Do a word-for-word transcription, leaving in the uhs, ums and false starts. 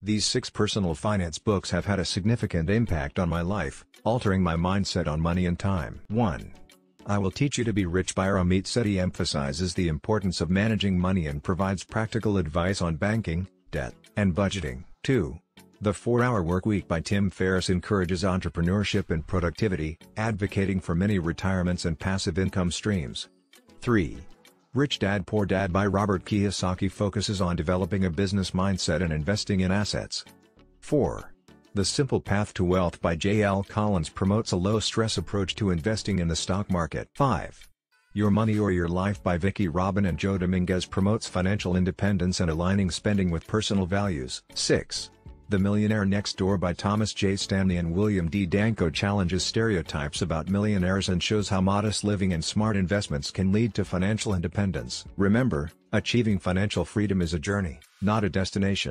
These six personal finance books have had a significant impact on my life, altering my mindset on money and time. one. I Will Teach You to Be Rich by Ramit Sethi emphasizes the importance of managing money and provides practical advice on banking, debt, and budgeting. two. The four-Hour Work Week by Tim Ferriss encourages entrepreneurship and productivity, advocating for many retirements and passive income streams. three. Rich Dad Poor Dad by Robert Kiyosaki focuses on developing a business mindset and investing in assets. four. The Simple Path to Wealth by J L Collins promotes a low-stress approach to investing in the stock market. five. Your Money or Your Life by Vicki Robin and Joe Dominguez promotes financial independence and aligning spending with personal values. six. The Millionaire Next Door by Thomas J. Stanley and William D. Danko challenges stereotypes about millionaires and shows how modest living and smart investments can lead to financial independence. Remember, achieving financial freedom is a journey, not a destination.